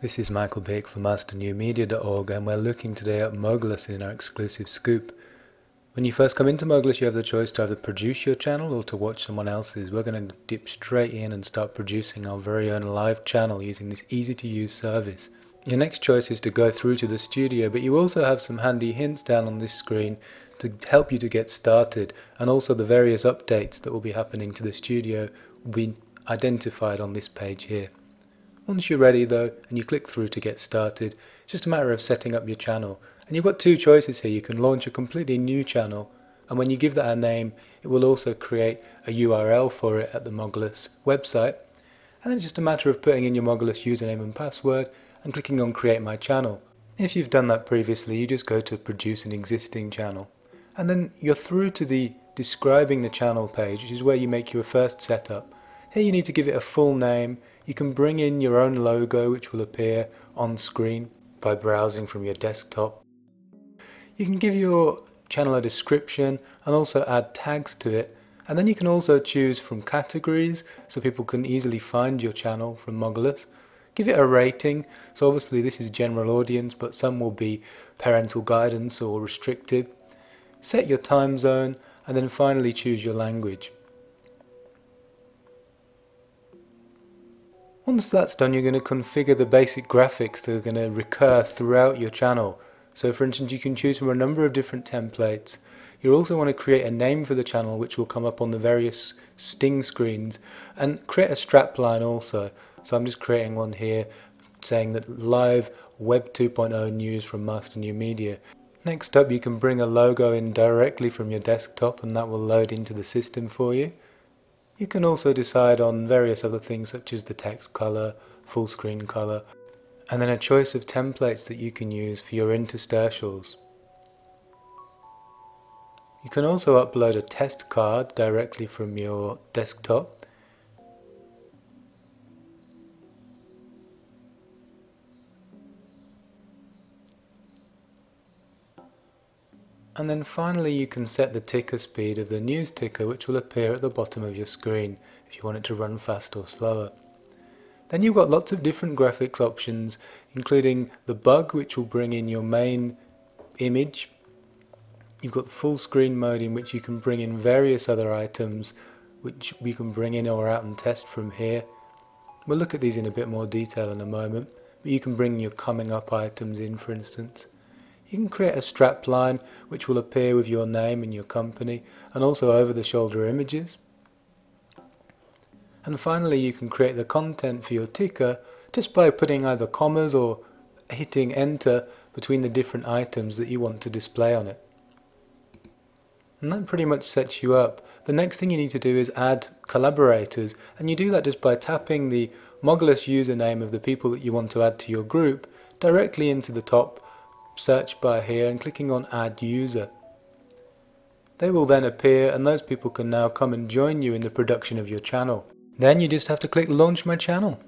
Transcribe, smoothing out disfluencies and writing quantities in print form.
This is Michael Bick for masternewmedia.org, and we're looking today at Mogulus in our exclusive scoop. When you first come into Mogulus, you have the choice to either produce your channel or to watch someone else's. We're going to dip straight in and start producing our very own live channel using this easy to use service. Your next choice is to go through to the studio, but you also have some handy hints down on this screen to help you to get started, and also the various updates that will be happening to the studio will be identified on this page here. Once you're ready though, and you click through to get started, it's just a matter of setting up your channel. And you've got two choices here. You can launch a completely new channel, and when you give that a name, it will also create a URL for it at the Mogulus website. And then it's just a matter of putting in your Mogulus username and password and clicking on Create My Channel. If you've done that previously, you just go to Produce an Existing Channel. And then you're through to the Describing the Channel page, which is where you make your first setup. Here you need to give it a full name. You can bring in your own logo, which will appear on screen by browsing from your desktop. You can give your channel a description and also add tags to it. And then you can also choose from categories, so people can easily find your channel from Mogulus. Give it a rating. So obviously this is general audience, but some will be parental guidance or restricted. Set your time zone, and then finally choose your language. Once that's done, you're going to configure the basic graphics that are going to recur throughout your channel. So for instance, you can choose from a number of different templates. You also want to create a name for the channel, which will come up on the various sting screens, and create a strapline also. So I'm just creating one here saying that live web 2.0 news from Master New Media. Next up, you can bring a logo in directly from your desktop, and that will load into the system for you. You can also decide on various other things such as the text color, full screen color, and then a choice of templates that you can use for your interstitials. You can also upload a test card directly from your desktop. And then finally you can set the ticker speed of the news ticker, which will appear at the bottom of your screen if you want it to run fast or slower. Then you've got lots of different graphics options, including the bug, which will bring in your main image. You've got the full screen mode, in which you can bring in various other items which we can bring in or out and test from here. We'll look at these in a bit more detail in a moment, but you can bring your coming up items in, for instance. You can create a strap line which will appear with your name and your company, and also over the shoulder images. And finally you can create the content for your ticker just by putting either commas or hitting enter between the different items that you want to display on it. And that pretty much sets you up. The next thing you need to do is add collaborators, and you do that just by tapping the Mogulus username of the people that you want to add to your group directly into the top search bar here and clicking on Add User. They will then appear, and those people can now come and join you in the production of your channel. Then you just have to click Launch My Channel.